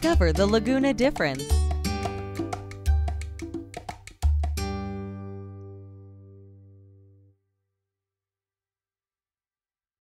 Discover the Laguna difference.